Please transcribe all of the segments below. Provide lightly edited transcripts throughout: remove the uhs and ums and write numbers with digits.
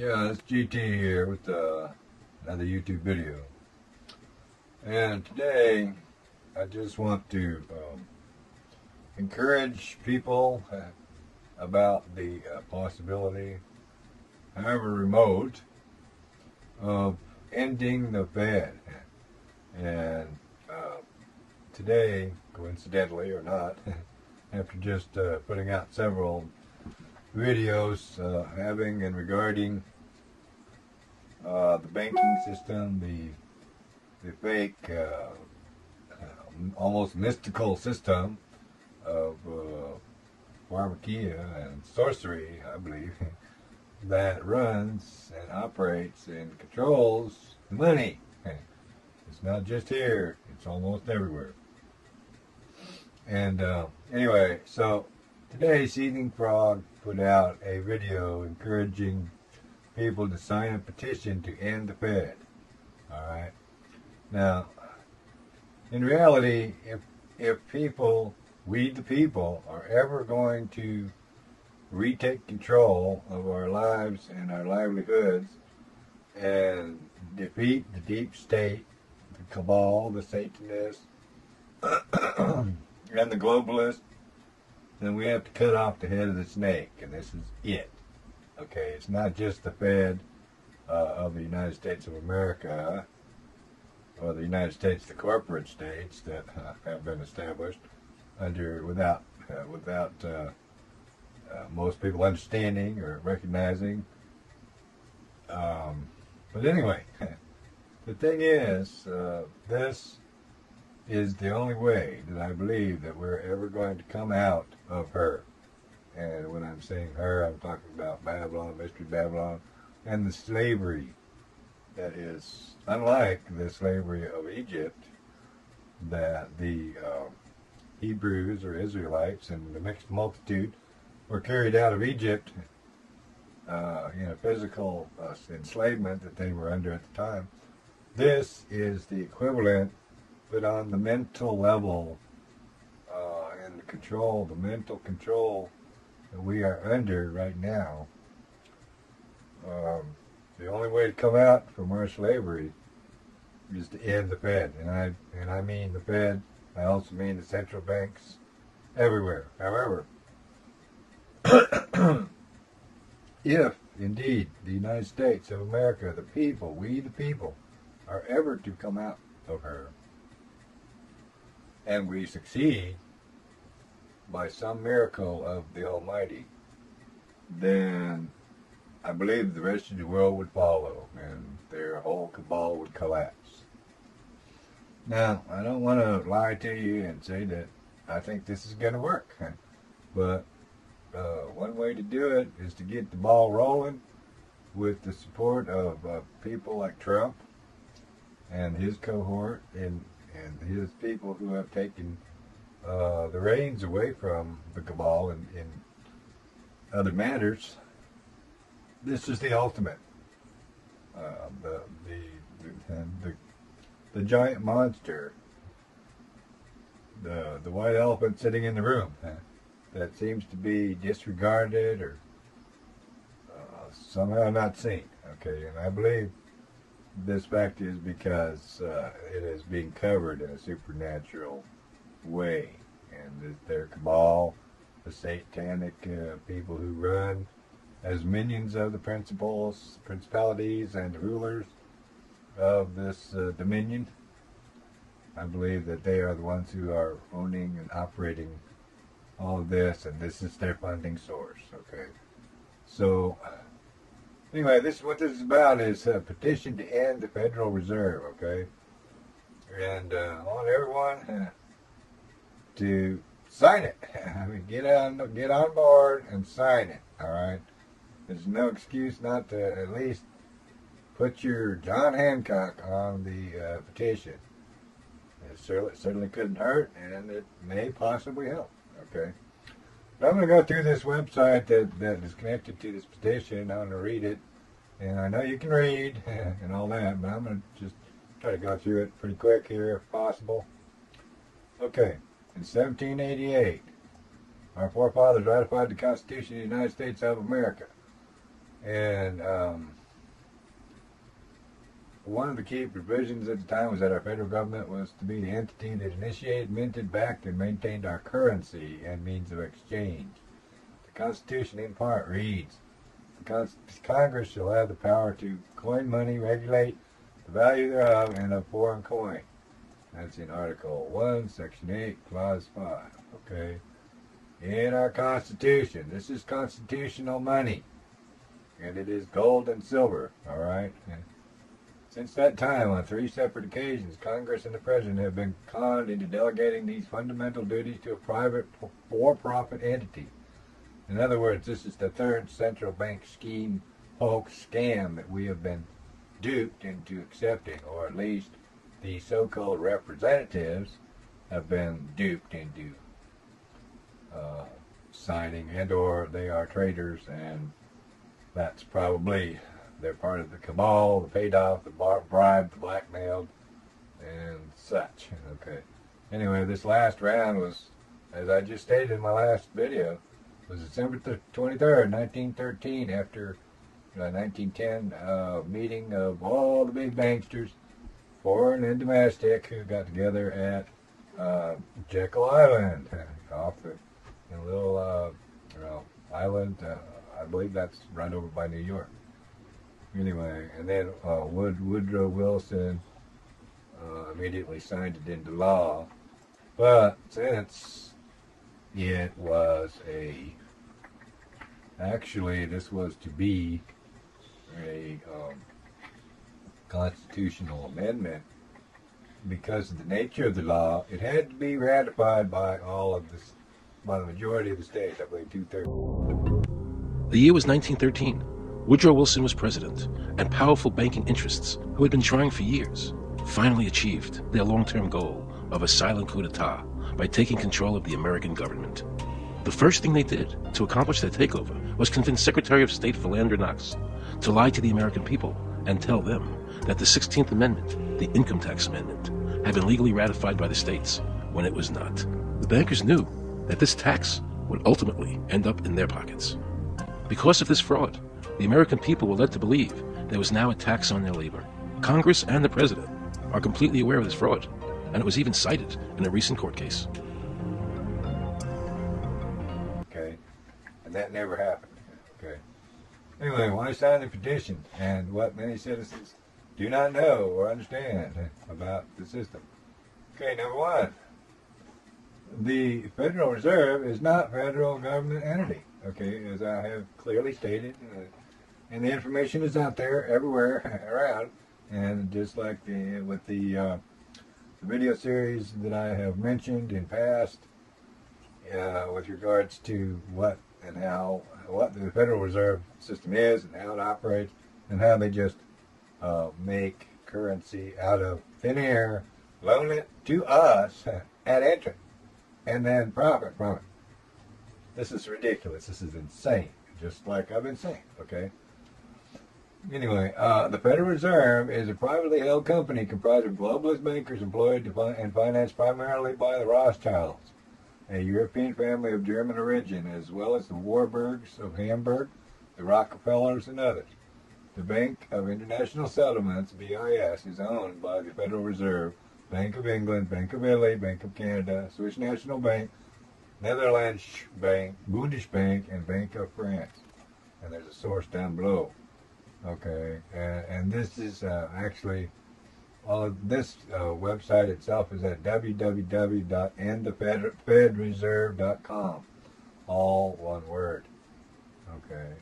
Yeah, it's GT here with another YouTube video. And today, I just want to encourage people about the possibility, however remote, of ending the Fed. And today, coincidentally or not, after just putting out several videos having and regarding the banking system, the fake, almost mystical system of pharmakia and sorcery, I believe, that runs and operates and controls the money. It's not just here, it's almost everywhere. And anyway, so today Seething Frog put out a video encouraging people to sign a petition to end the Fed. Alright. Now, in reality, if people, we the people, are ever going to retake control of our lives and our livelihoods and defeat the deep state, the cabal, the Satanists, and the globalists, then we have to cut off the head of the snake, and this is it. Okay, it's not just the Fed of the United States of America, or the United States, the corporate states that have been established under without most people understanding or recognizing. But anyway, the thing is, this is the only way that I believe that we're ever going to come out of her. And when I'm saying her, I'm talking about Babylon, Mystery Babylon, and the slavery that is unlike the slavery of Egypt that the Hebrews or Israelites and the mixed multitude were carried out of Egypt in a physical enslavement that they were under at the time. This is the equivalent, but on the mental level and the control, the mental control that we are under right now. The only way to come out from our slavery is to end the Fed, and I mean the Fed. I also mean the central banks everywhere. However, if indeed the United States of America, the people, we the people, are ever to come out of her, and we succeed by some miracle of the Almighty, then I believe the rest of the world would follow and their whole cabal would collapse. Now, I don't want to lie to you and say that I think this is going to work, but one way to do it is to get the ball rolling with the support of people like Trump and his cohort and his people who have taken the reins away from the cabal in other matters. This is the ultimate. The giant monster, the white elephant sitting in the room that seems to be disregarded or somehow not seen. Okay, and I believe this fact is because it is being covered in a supernatural way, and their cabal, the satanic people who run as minions of the principalities and the rulers of this dominion, I believe that they are the ones who are owning and operating all of this, and this is their funding source. Okay, so anyway, this is what this is about, is a petition to end the Federal Reserve, okay? And I want everyone to sign it. I mean, get on board and sign it, all right? There's no excuse not to at least put your John Hancock on the petition. It certainly couldn't hurt, and it may possibly help, okay? I'm going to go through this website that is connected to this petition. I'm going to read it, and I know you can read and all that, but I'm going to just try to go through it pretty quick here if possible. Okay, in 1788, our forefathers ratified the Constitution of the United States of America. And one of the key provisions at the time was that our federal government was to be the entity that initiated, minted, backed, and maintained our currency and means of exchange. The Constitution in part reads, Congress shall have the power to coin money, regulate the value thereof, and of foreign coin. That's in Article 1, Section 8, Clause 5. Okay. In our Constitution, this is constitutional money, and it is gold and silver, all right? And since that time, on 3 separate occasions, Congress and the President have been conned into delegating these fundamental duties to a private for-profit entity. In other words, this is the third central bank scheme, hoax, scam that we have been duped into accepting, or at least the so-called representatives have been duped into signing, and or they are traitors, and that's probably, they're part of the cabal, the paid off, the bribed, the blackmailed, and such. Okay. Anyway, this last round was, as I just stated in my last video, was December 23rd, 1913, after the 1910 meeting of all the big banksters, foreign and domestic, who got together at Jekyll Island, off the little island. I believe that's right over by New York. Anyway, and then Woodrow Wilson immediately signed it into law, but since it was a, actually this was to be a constitutional amendment, because of the nature of the law, it had to be ratified by all of this, by the majority of the states, I believe 2/3. The year was 1913. Woodrow Wilson was president, and powerful banking interests, who had been trying for years, finally achieved their long-term goal of a silent coup d'etat by taking control of the American government. The first thing they did to accomplish their takeover was convince Secretary of State Philander Knox to lie to the American people and tell them that the 16th Amendment, the income tax amendment, had been legally ratified by the states when it was not. The bankers knew that this tax would ultimately end up in their pockets. Because of this fraud, the American people were led to believe there was now a tax on their labor. Congress and the President are completely aware of this fraud, and it was even cited in a recent court case. Okay, and that never happened. Okay. Anyway, why sign the petition? And what many citizens do not know or understand about the system. Okay, number one, the Federal Reserve is not federal government entity. Okay, as I have clearly stated, and the information is out there everywhere around, and just like the, with the video series that I have mentioned in past with regards to what and how, what the Federal Reserve System is and how it operates, and how they just make currency out of thin air, loan it to us at interest, and then profit from it. This is ridiculous. This is insane, just like I've been saying, okay? Anyway, the Federal Reserve is a privately held company comprised of globalist bankers employed to and financed primarily by the Rothschilds, a European family of German origin, as well as the Warburgs of Hamburg, the Rockefellers, and others. The Bank of International Settlements, BIS, is owned by the Federal Reserve, Bank of England, Bank of Italy, Bank of Canada, Swiss National Bank, Netherlands Bank, Bundesbank, and Bank of France. And there's a source down below. Okay, and this is actually, all of this website itself is at www.endthefedreserve.com, all one word. Okay,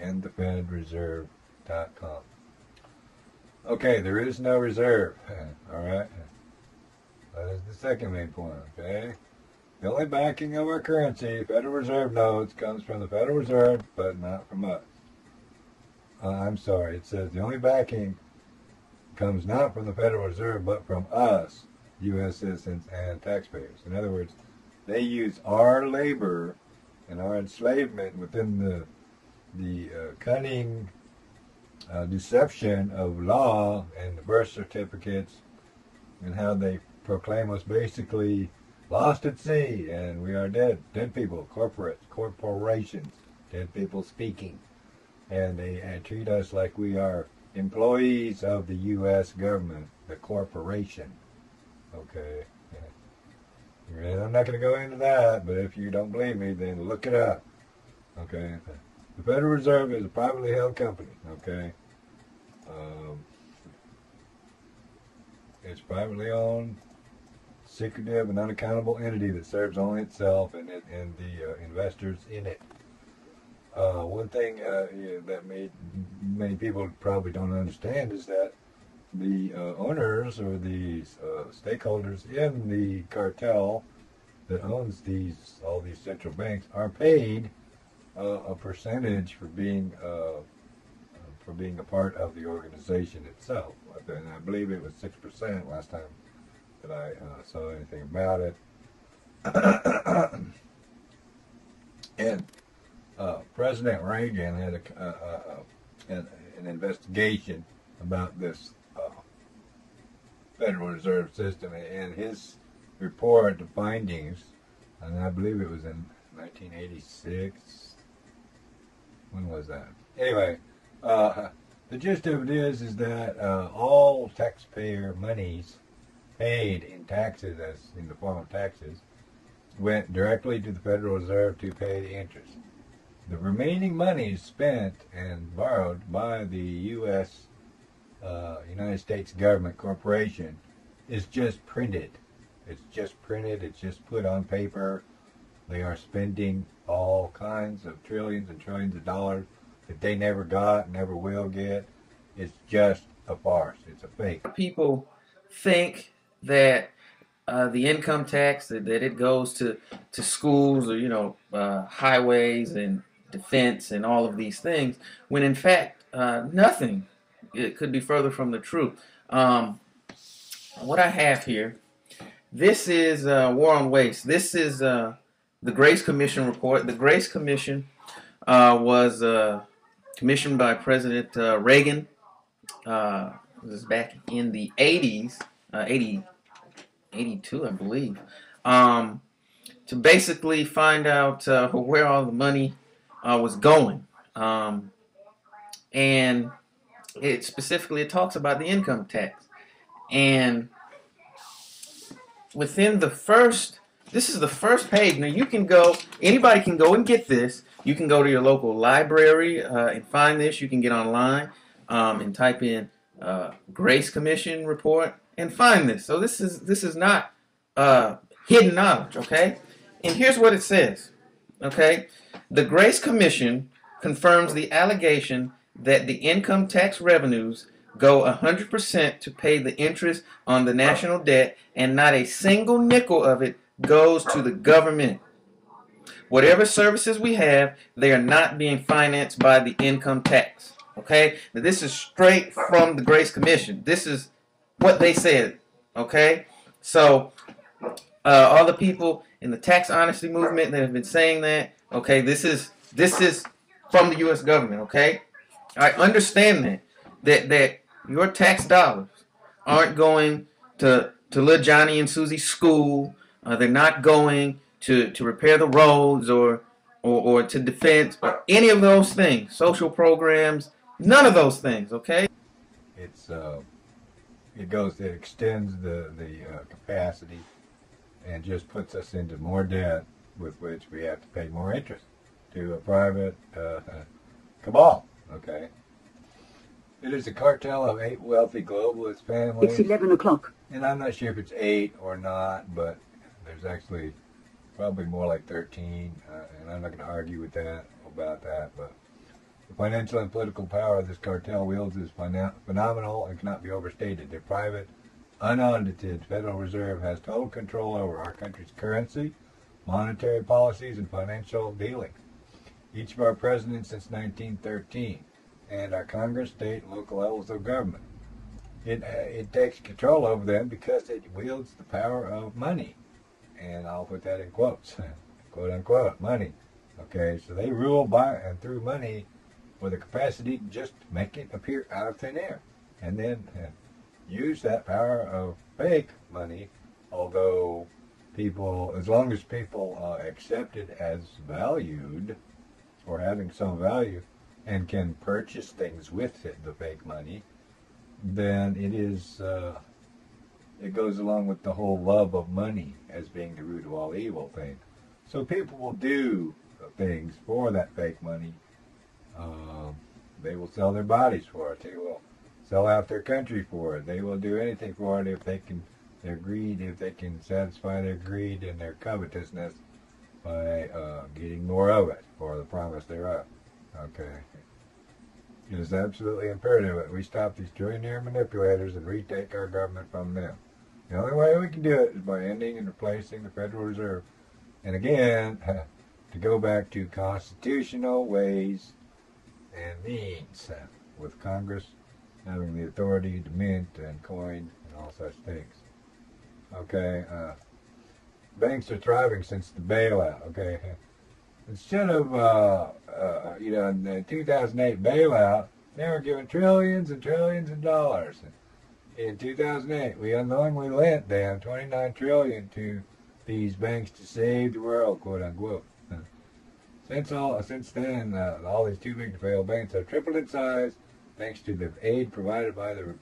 endthefedreserve.com. Okay, there is no reserve. All right, that is the second main point. Okay, the only backing of our currency, Federal Reserve notes, comes from the Federal Reserve, but not from us. I'm sorry, it says the only backing comes not from the Federal Reserve, but from us, U.S. citizens and taxpayers. In other words, they use our labor and our enslavement within the cunning deception of law and the birth certificates, and how they proclaim us basically lost at sea, and we are dead people, corporations, dead people speaking. and they treat us like we are employees of the U.S. government, the corporation. Okay. And I'm not going to go into that, but if you don't believe me, then look it up. Okay. The Federal Reserve is a privately held company. Okay. It's privately owned, secretive, and unaccountable entity that serves only itself and the investors in it. One thing that many people probably don't understand is that the owners or the stakeholders in the cartel that owns these all these central banks are paid a percentage for being a part of the organization itself. And I believe it was 6% last time that I saw anything about it. And President Reagan had an investigation about this Federal Reserve System, and his report, the findings, and I believe it was in 1986. When was that? Anyway, the gist of it is that all taxpayer monies paid in taxes, as in the form of taxes, went directly to the Federal Reserve to pay the interest. The remaining monies spent and borrowed by the U.S. United States government corporation is just printed. It's just printed. It's just put on paper. They are spending all kinds of trillions and trillions of dollars that they never got, never will get. It's just a farce. It's a fake. People think that the income tax, that it goes to schools or, you know, highways and defense and all of these things, when in fact nothing. It could be further from the truth. What I have here, this is War on Waste. This is the Grace Commission report. The Grace Commission was commissioned by President Reagan. This is back in the 80s, 82, I believe, to basically find out where all the money was going. And it specifically, it talks about the income tax. And within the first, this is the first page. Now you can go, anybody can go and get this. You can go to your local library and find this. You can get online and type in Grace Commission report and find this. So this is not hidden knowledge, okay? And here's what it says, okay? The Grace Commission confirms the allegation that the income tax revenues go 100% to pay the interest on the national debt, and not a single nickel of it goes to the government. Whatever services we have, they are not being financed by the income tax. Okay? Now, this is straight from the Grace Commission. This is what they said. Okay? So, all the people in the tax honesty movement that have been saying that, okay, this is from the U.S. government. Okay? I understand that your tax dollars aren't going to little Johnny and Susie's school. They're not going to repair the roads or to defense or any of those things, social programs, none of those things. Okay, it's it extends the capacity and just puts us into more debt, with which we have to pay more interest to a private cabal. Okay. It is a cartel of 8 wealthy globalist families. It's 11 o'clock. And I'm not sure if it's 8 or not, but there's actually probably more like 13, and I'm not going to argue with that, about that. But the financial and political power of this cartel wields is phenomenal and cannot be overstated. Their private, unaudited Federal Reserve has total control over our country's currency, monetary policies, and financial dealings. Each of our presidents since 1913, and our Congress, state, and local levels of government. It takes control over them because it wields the power of money. And I'll put that in quotes, quote unquote, money. Okay, so they rule by and through money with a capacity to just make it appear out of thin air. And then use that power of fake money, although people, as long as people accept it as valued, or having some value, and can purchase things with the fake money, then it is, it goes along with the whole love of money as being the root of all evil thing. So people will do things for that fake money. They will sell their bodies for it. They will sell out their country for it. They will do anything for it if they can, their greed, if they can satisfy their greed and their covetousness by getting more of it for the promise thereof. Okay. It is absolutely imperative that we stop these trillionaire manipulators and retake our government from them. The only way we can do it is by ending and replacing the Federal Reserve. And again, to go back to constitutional ways and means, with Congress having the authority to mint and coin and all such things. Okay, banks are thriving since the bailout, okay. Instead of, you know, in the 2008 bailout, they were given trillions and trillions of dollars. In 2008, we unknowingly lent them $29 trillion to these banks to save the world, quote unquote. Since then, all these too big to fail banks have tripled in size thanks to the aid provided by the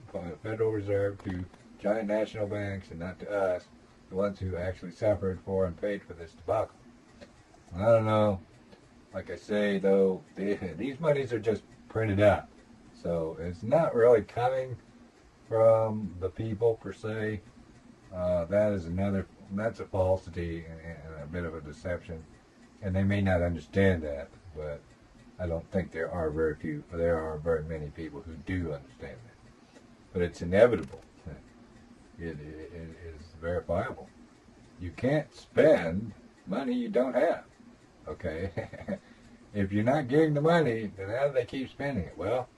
Federal Reserve to giant national banks and not to us, the ones who actually suffered for and paid for this debacle. I don't know, like I say though, these monies are just printed up, so it's not really coming from the people per se. That's a falsity and a bit of a deception, and they may not understand that, but I don't think there are very many people who do understand that. But it's inevitable, it is verifiable. You can't spend money you don't have. Okay, if you're not getting the money, then how do they keep spending it? Well,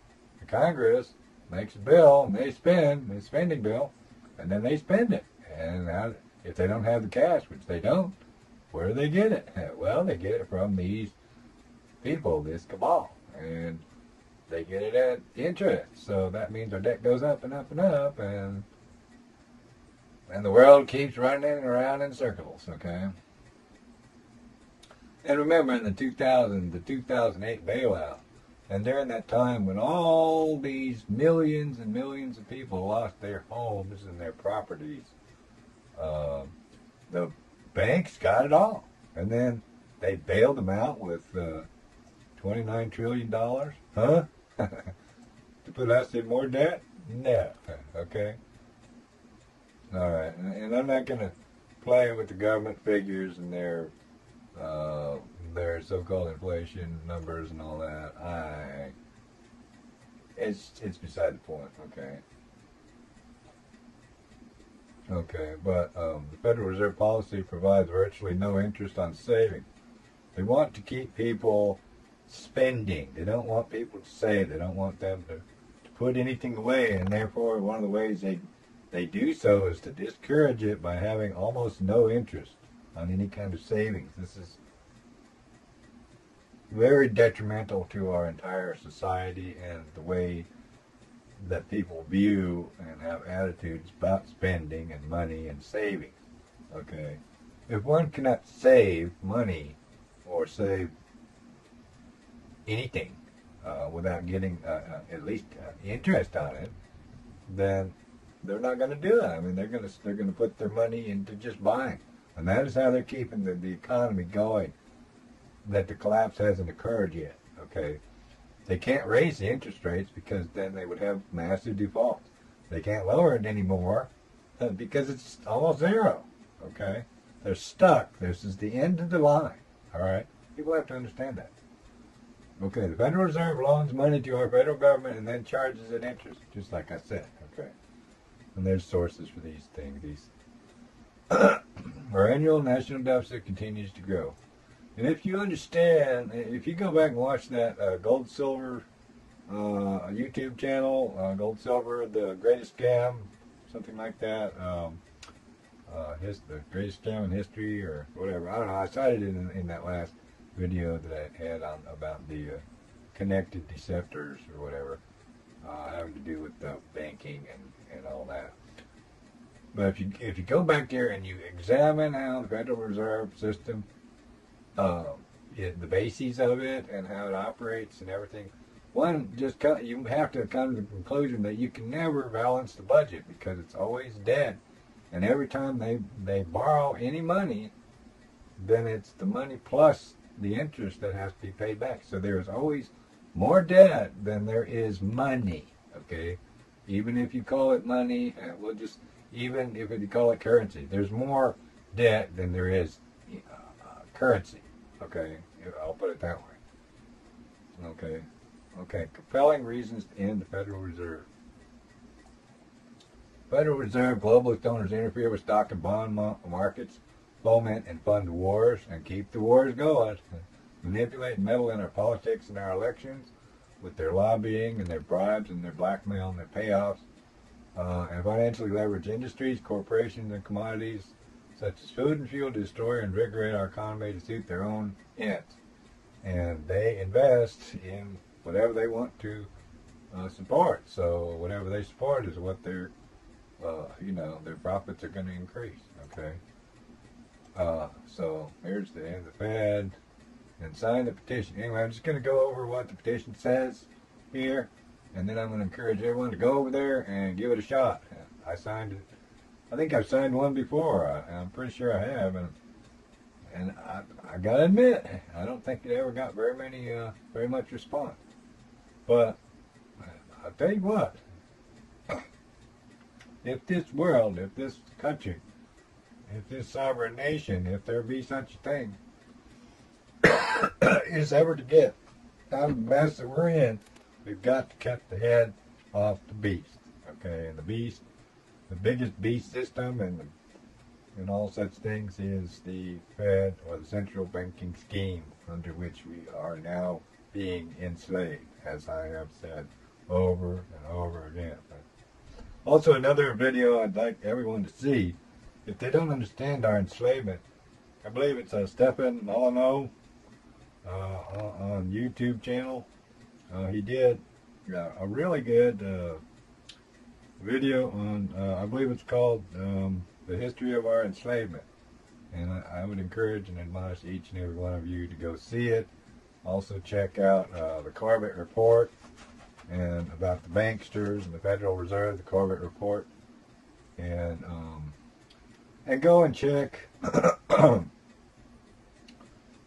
the Congress makes a bill, and they spend the spending bill, and then they spend it. And if they don't have the cash, which they don't, where do they get it? Well, they get it from these people, this cabal, and they get it at interest. So that means our debt goes up and up and up, and the world keeps running around in circles. Okay. And remember, in the 2008 bailout, and during that time when all these millions and millions of people lost their homes and their properties, the banks got it all. And then they bailed them out with $29 trillion. Huh? To put us in more debt? No. Okay? All right. And I'm not going to play with the government figures and their so-called inflation numbers and all that. It's beside the point. Okay. Okay, but the Federal Reserve policy provides virtually no interest on saving. They want to keep people spending. They don't want people to save. They don't want them to put anything away, and therefore one of the ways they do so is to discourage it by having almost no interest on any kind of savings. This is very detrimental to our entire society and the way that people view and have attitudes about spending and money and saving. Okay, if one cannot save money or save anything without getting at least interest on it, then they're not going to do it. I mean, they're going to put their money into just buying. And that is how they're keeping the economy going, that the collapse hasn't occurred yet, okay? They can't raise the interest rates because then they would have massive defaults. They can't lower it anymore because it's almost zero, okay? They're stuck. This is the end of the line, all right? People have to understand that. Okay, the Federal Reserve loans money to our federal government and then charges it interest, just like I said, okay? And there's sources for these things, Our annual national deficit continues to grow. And if you understand, if you go back and watch that Gold Silver YouTube channel, Gold Silver, the greatest scam, something like that, the greatest scam in history or whatever. I don't know, I cited it in that last video that I had on about the connected deceptors or whatever, having to do with banking and all that. But if you go back there and you examine how the Federal Reserve System, the bases of it and how it operates and everything, One, just you have to come to the conclusion that you can never balance the budget because it's always dead. And every time they borrow any money, then it's the money plus the interest that has to be paid back. So there is always more debt than there is money, okay? Even if you call it money, we'll just, even if you call it currency, there's more debt than there is currency, okay? I'll put it that way, okay? Okay, compelling reasons to end the Federal Reserve. Federal Reserve globalist donors interfere with stock and bond markets, foment and fund wars, and keep the wars going. Manipulate and meddle in our politics and our elections with their lobbying and their bribes and their blackmail and their payoffs, and financially leverage industries, corporations, and commodities such as food and fuel to destroy and invigorate our economy to suit their own ends. And they invest in whatever they want to support. So whatever they support is what their, you know, their profits are going to increase. Okay. So here's the end of the Fed. And sign the petition. Anyway, I'm just going to go over what the petition says here, and then I'm going to encourage everyone to go over there and give it a shot. I signed it. I think I've signed one before. I'm pretty sure I have, and I gotta admit, I don't think it ever got very much response. But I'll tell you what: if this world, if this country, if this sovereign nation, if there be such a thing, is ever to get out of the mess that we're in, we've got to cut the head off the beast. Okay, and the beast, the biggest beast system and all such things is the Fed, or the central banking scheme, under which we are now being enslaved, as I have said over and over again. Also, another video I'd like everyone to see, if they don't understand our enslavement. I believe it's Stefan Molano on YouTube channel. He did a really good video on, I believe it's called The History of Our Enslavement. And I would encourage and admonish each and every one of you to go see it. Also check out the Corbett Report, and about the banksters and the Federal Reserve, the Corbett Report. And go and check.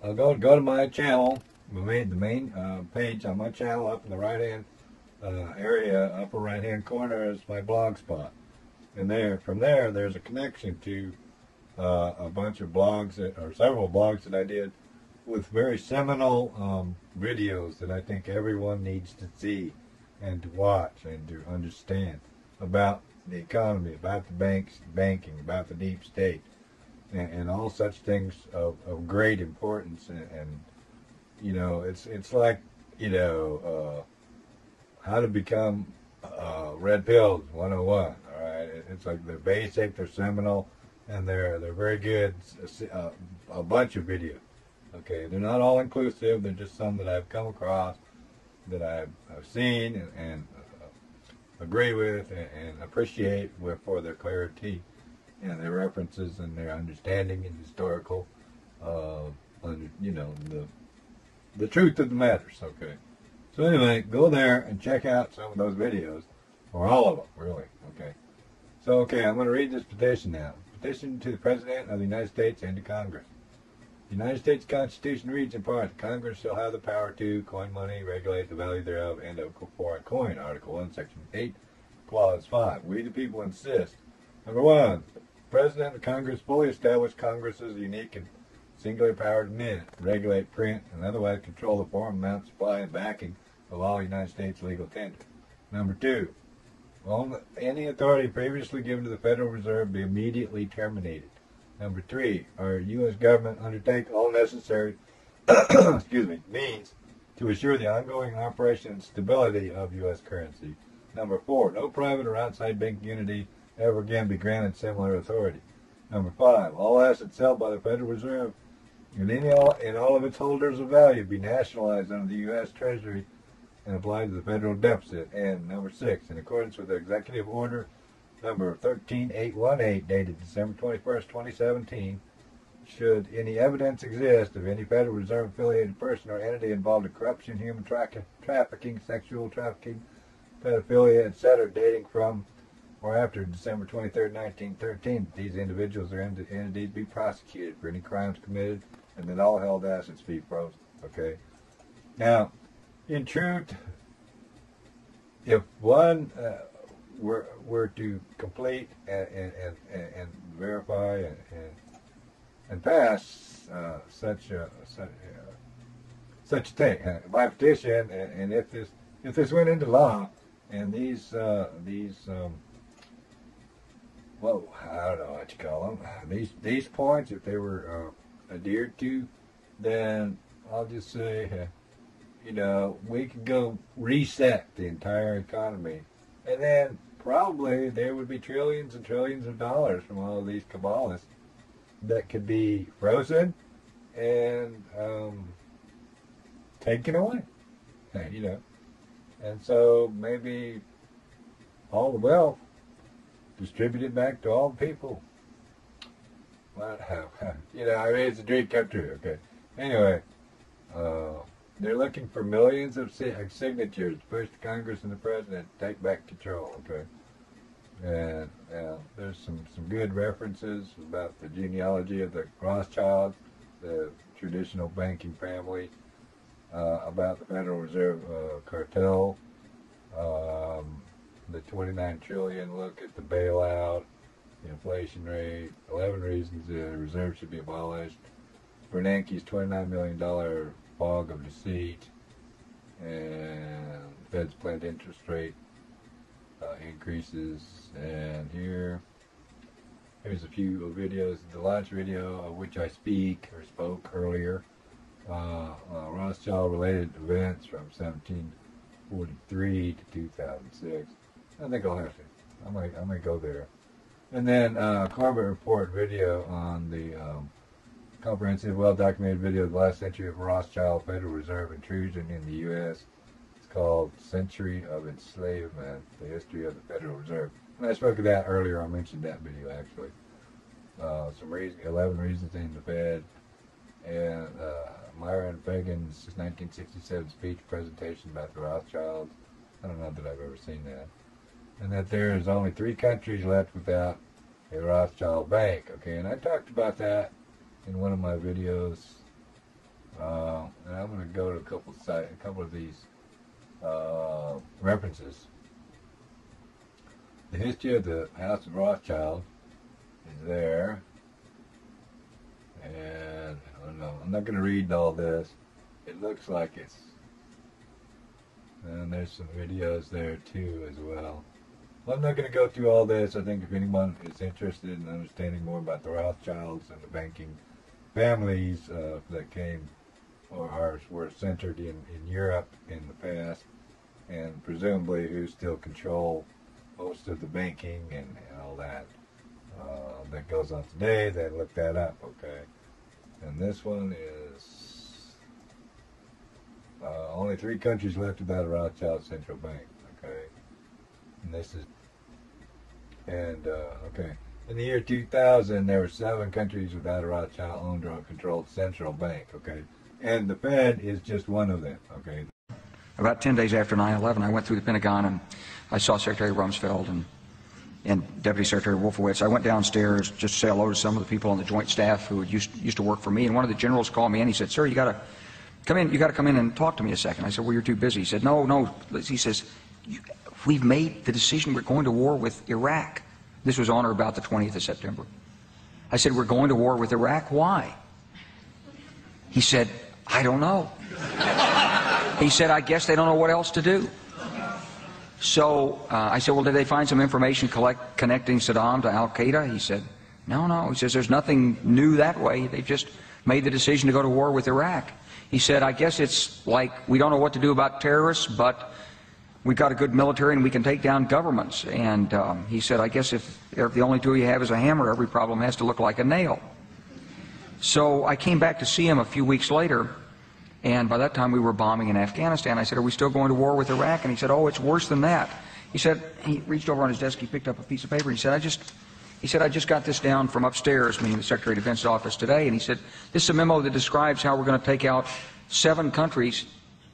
I'll go to my channel, the main page on my channel, up in the right-hand area, upper right-hand corner is my blog spot. And there, from there, there's a connection to a bunch of blogs, or several blogs that I did with very seminal videos that I think everyone needs to see and to watch and to understand about the economy, about the banks, banking, about the deep state, and all such things of great importance. And you know, it's like, you know, how to become red pilled 101. All right, it's like they're basic, they're seminal, and they're very good. A bunch of videos. Okay, they're not all inclusive. They're just some that I've come across, that I've seen and agree with and appreciate for their clarity and their references and their understanding and historical, you know, the truth of the matters, okay? So anyway, go there and check out some of those videos, or all of them, really, okay? So, okay, I'm going to read this petition now. Petition to the President of the United States and to Congress. The United States Constitution reads in part, Congress shall have the power to coin money, regulate the value thereof, and of foreign coin, Article 1, Section 8, Clause 5. We the people insist. Number 1, the President of Congress fully establish Congress's unique and singular power to mint, regulate, print, and otherwise control the form, amount, supply, and backing of all United States legal tender. Number 2, any authority previously given to the Federal Reserve be immediately terminated. Number 3, our U.S. government undertake all necessary excuse me, means to assure the ongoing operation and stability of U.S. currency. Number 4, no private or outside banking entity ever again be granted similar authority. Number 5, all assets held by the Federal Reserve and all of its holders of value be nationalized under the U.S. Treasury and applied to the federal deficit. And number 6, in accordance with the Executive Order Number 13818, dated December 21st, 2017, Should any evidence exist of any Federal Reserve-affiliated person or entity involved in corruption, human trafficking, sexual trafficking, pedophilia, etc., dating from or after December 23, 1913, these individuals or entities be prosecuted for any crimes committed, and that all held assets be frozen. Okay. Now, in truth, if one were to complete and verify and pass such a thing by petition, and if this went into law, and I don't know what you call them, these points, if they were adhered to, then I'll just say, you know, we could go reset the entire economy, and then probably there would be trillions and trillions of dollars from all of these cabalists that could be frozen and taken away, you know. And so maybe all the wealth distributed back to all the people. Well, you know, I mean, it's a dream come true, okay. Anyway, they're looking for millions of signatures to push the Congress and the President to take back control, okay. And there's some good references about the genealogy of the Rothschild, the traditional banking family, about the Federal Reserve cartel, the 29 trillion look at the bailout, the inflation rate, 11 reasons the Reserve should be abolished, Bernanke's $29 million fog of deceit, and Fed's planned interest rate increases. And here's a few videos. The launch video of which I spoke earlier, Rothschild related events from 1743 to 2006. I think I'll have to, I might go there. And then Corbett Report video on the comprehensive, well documented video of the last century of Rothschild Federal Reserve intrusion in the U.S. called Century of Enslavement, the History of the Federal Reserve. And I spoke of that earlier. I mentioned that video, actually. 11 reasons in the Fed, and Myron Fagan's 1967 speech presentation about the Rothschilds. I don't know that I've ever seen that. And that there is only 3 countries left without a Rothschild bank, okay? And I talked about that in one of my videos. And I'm going to go to a couple of these references. The history of the House of Rothschild is there, and I don't know, I'm not going to read all this. It looks like it's, and there's some videos there too as well. Well, I'm not going to go through all this. I think if anyone is interested in understanding more about the Rothschilds and the banking families that came or were centered in Europe in the past, and presumably who still control most of the banking and all that that goes on today, they look that up, okay. And this one is only 3 countries left without a Rothschild central bank, okay. And this is, and okay, in the year 2000 there were 7 countries without a Rothschild owned or controlled central bank, okay. And the Fed is just one of them, okay? About 10 days after 9/11, I went through the Pentagon, and I saw Secretary Rumsfeld and Deputy Secretary Wolfowitz. I went downstairs just to say hello to some of the people on the joint staff who used to work for me, and one of the generals called me, and he said, "Sir, you got to come in and talk to me a second." I said, "Well, you're too busy." He said, No. He says, "We've made the decision. We're going to war with Iraq." This was on or about the 20th of September. I said, "We're going to war with Iraq? Why?" He said, "I don't know." He said, "I guess they don't know what else to do." So I said, "Well, did they find some information connecting Saddam to al-Qaeda?" He said, No. He says, "There's nothing new that way. They've just made the decision to go to war with Iraq." He said, "I guess it's like we don't know what to do about terrorists, but we've got a good military and we can take down governments." And he said, "I guess if the only tool you have is a hammer, every problem has to look like a nail." So I came back to see him a few weeks later, and by that time we were bombing in Afghanistan. I said, "Are we still going to war with Iraq?" And he said, "Oh, it's worse than that." He said, he reached over on his desk, he picked up a piece of paper, he said, "I just He said, I just got this down from upstairs, meaning the Secretary of Defense's office today, and he said, this is a memo that describes how we're going to take out 7 countries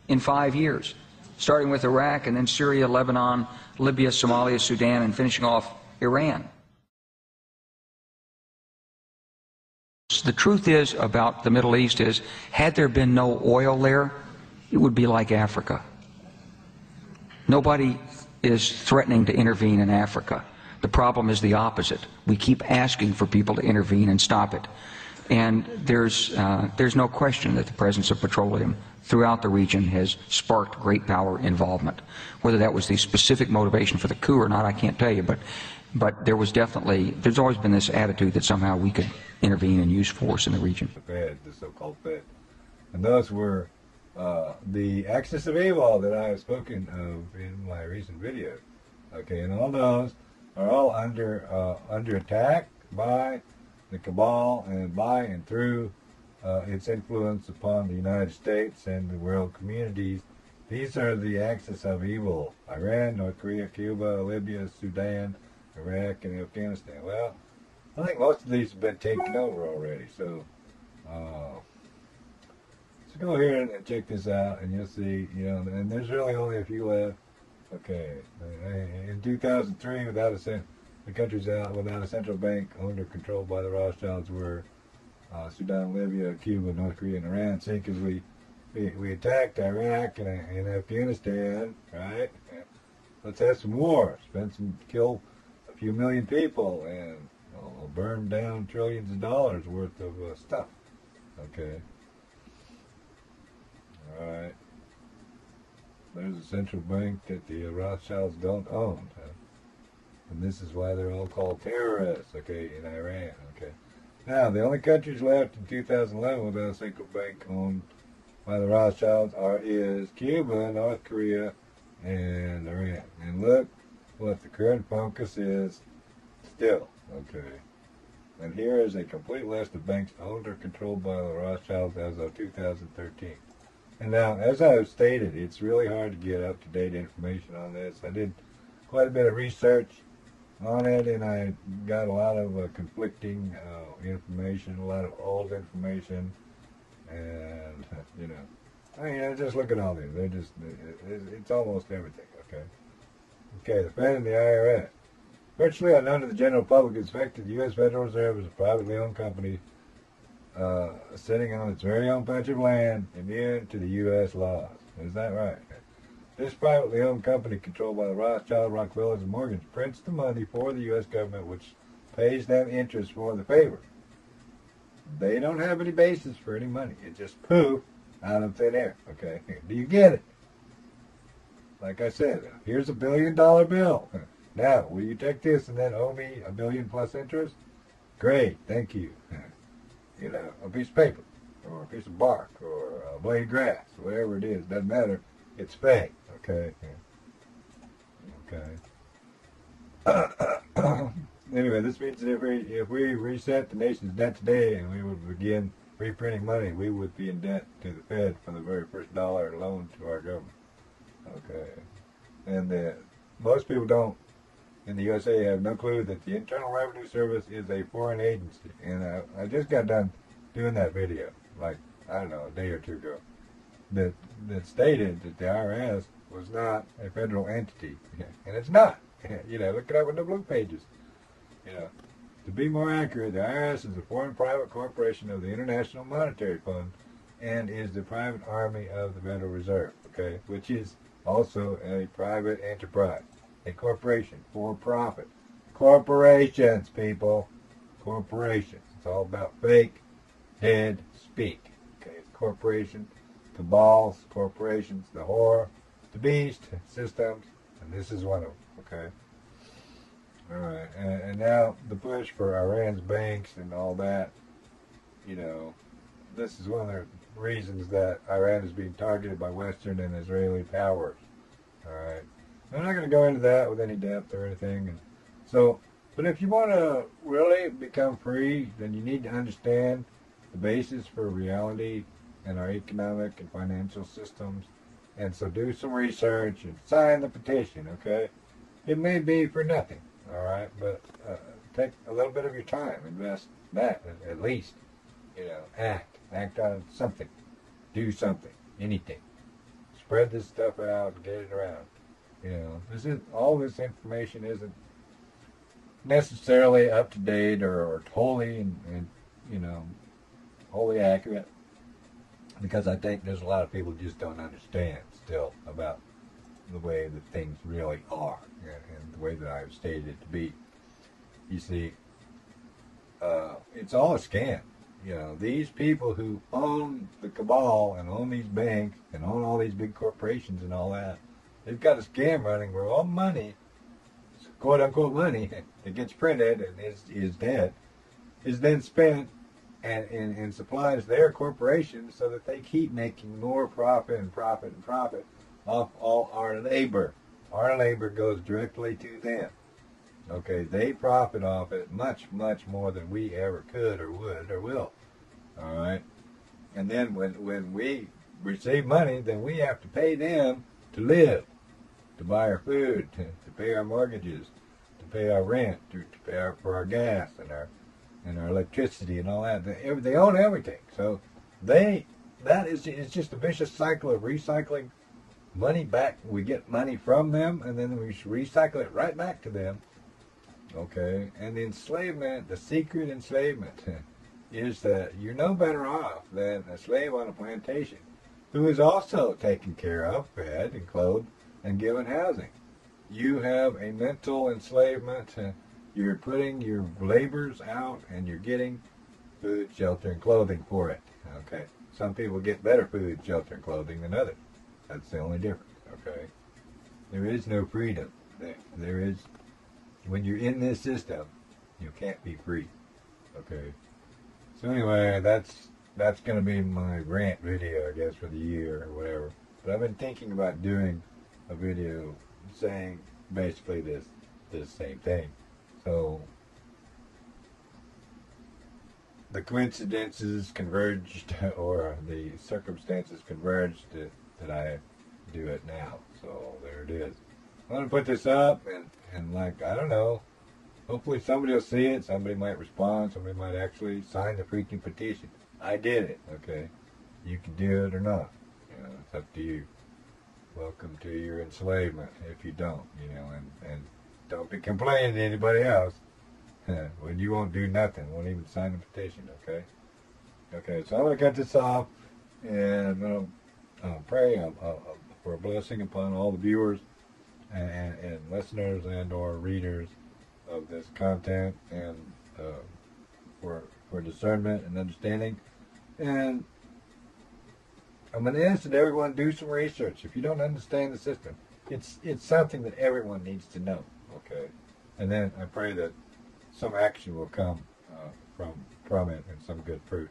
in 5 years, starting with Iraq and then Syria, Lebanon, Libya, Somalia, Sudan, and finishing off Iran. The truth is about the Middle East is, had there been no oil there, it would be like Africa. Nobody is threatening to intervene in Africa. The problem is the opposite. We keep asking for people to intervene and stop it. And there's no question that the presence of petroleum throughout the region has sparked great power involvement. Whether that was the specific motivation for the coup or not, I can't tell you, but there was definitely, there's always been this attitude that somehow we could intervene and use force in the region. FED, the so-called FED. And those were the actions of AWOL that I have spoken of in my recent video. Okay, and all those are all under attack by the cabal and by and through its influence upon the United States and the world communities. These are the axis of evil: Iran, North Korea, Cuba, Libya, Sudan, Iraq, and Afghanistan. Well, I think most of these have been taken over already, so go here and check this out, and you'll see, you know, and there's really only a few left. Okay, in 2003, the countries out without a central bank owned or controlled by the Rothschilds were Sudan, Libya, Cuba, North Korea, and Iran. See, because we attacked Iraq and Afghanistan, right? Let's have some war, kill a few million people, and burn down trillions of dollars worth of stuff. Okay. All right. There's a central bank that the Rothschilds don't own. And this is why they're all called terrorists, okay, in Iran, okay. Now, the only countries left in 2011 without a central bank owned by the Rothschilds is Cuba, North Korea, and Iran. And look what the current focus is still, okay. And here is a complete list of banks owned or controlled by the Rothschilds as of 2013. And now, as I've stated, it's really hard to get up-to-date information on this. I did quite a bit of research on it, and I got a lot of conflicting information, a lot of old information, and, you know, I mean, just look at all these. They're just, it's almost everything, okay? Okay, the Fed and the IRS. Virtually unknown to the general public, it's affected the U.S. Federal Reserve as a privately owned company sitting on its very own patch of land, immune to the U.S. laws. Is that right? This privately owned company, controlled by the Rothschild, Rockefellers, and Morgans, prints the money for the U.S. government, which pays them interest for the favor. They don't have any basis for any money. It just poof out of thin air. Okay, do you get it? Like I said, here's a $1 billion bill. Now, will you take this and then owe me $1 billion plus interest? Great, thank you. You know, a piece of paper, or a piece of bark, or a blade of grass, whatever it is, doesn't matter. It's fake. Okay. Okay. Anyway, this means that if we reset the nation's debt today and we would begin reprinting money, we would be in debt to the Fed for the very first dollar loan to our government. Okay. And most people don't, in the USA, have no clue that the Internal Revenue Service is a foreign agency. And I just got done doing that video, like, I don't know, a day or two ago. That stated that the IRS was not a federal entity, and it's not. You know, look it up in the blue pages. You know, to be more accurate, the IRS is a foreign private corporation of the International Monetary Fund, and is the private army of the Federal Reserve. Okay, which is also a private enterprise, a corporation for profit. Corporations, people, corporations. It's all about fake, dead speak. Okay, corporation. Cabals, corporations, the whore, the beast, systems, and this is one of them, okay? All right, and now the push for Iran's banks and all that, you know, this is one of the reasons that Iran is being targeted by Western and Israeli powers, all right? I'm not going to go into that with any depth or anything, and so, but if you want to really become free, then you need to understand the basis for reality and our economic and financial systems, and so do some research and sign the petition, okay? It may be for nothing, all right, but take a little bit of your time, invest that at least, you know, act on something, do something, anything, spread this stuff out and get it around. You know, this is all, this information isn't necessarily up to date or totally and you know, wholly accurate, because I think there's a lot of people who just don't understand still about the way that things really are and the way that I've stated it to be. You see, it's all a scam. You know, these people who own the cabal and own these banks and own all these big corporations and all that, they've got a scam running where all money, quote-unquote money, that gets printed and is dead, is then spent and supplies their corporations so that they keep making more profit and profit and profit off all our labor. Our labor goes directly to them. Okay, they profit off it much, much more than we ever could or would or will. All right? And then when we receive money, then we have to pay them to live, to buy our food, to pay our mortgages, to pay our rent, to pay for our gas and our electricity and all that. They own everything. So it's just a vicious cycle of recycling money back. We get money from them, and then we recycle it right back to them. Okay, and the enslavement, the secret enslavement, is that you're no better off than a slave on a plantation who is also taken care of, fed and clothed, and given housing. You have a mental enslavement. You're putting your labors out, and you're getting food, shelter, and clothing for it. Okay, some people get better food, shelter, and clothing than others. That's the only difference. Okay, there is no freedom. There is. When you're in this system, you can't be free. Okay. So anyway, that's gonna be my rant video, I guess, for the year or whatever. But I've been thinking about doing a video saying basically this same thing. So the coincidences converged, or the circumstances converged that I do it now. So there it is. I'm gonna put this up and like, I don't know, hopefully somebody will see it, somebody might respond, somebody might actually sign the freaking petition. I did it, okay? You can do it or not, you know, it's up to you. Welcome to your enslavement if you don't, you know, and don't be complaining to anybody else when you won't do nothing, won't even sign the petition, okay? Okay, so I'm gonna cut this off, and I'm gonna pray for a blessing upon all the viewers and listeners and or readers of this content, and for discernment and understanding. And I'm going to ask that everyone do some research. If you don't understand the system, it's something that everyone needs to know, okay? And then I pray that some action will come from it, and some good fruit.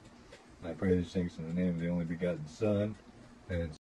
And I pray these things in the name of the only begotten Son, and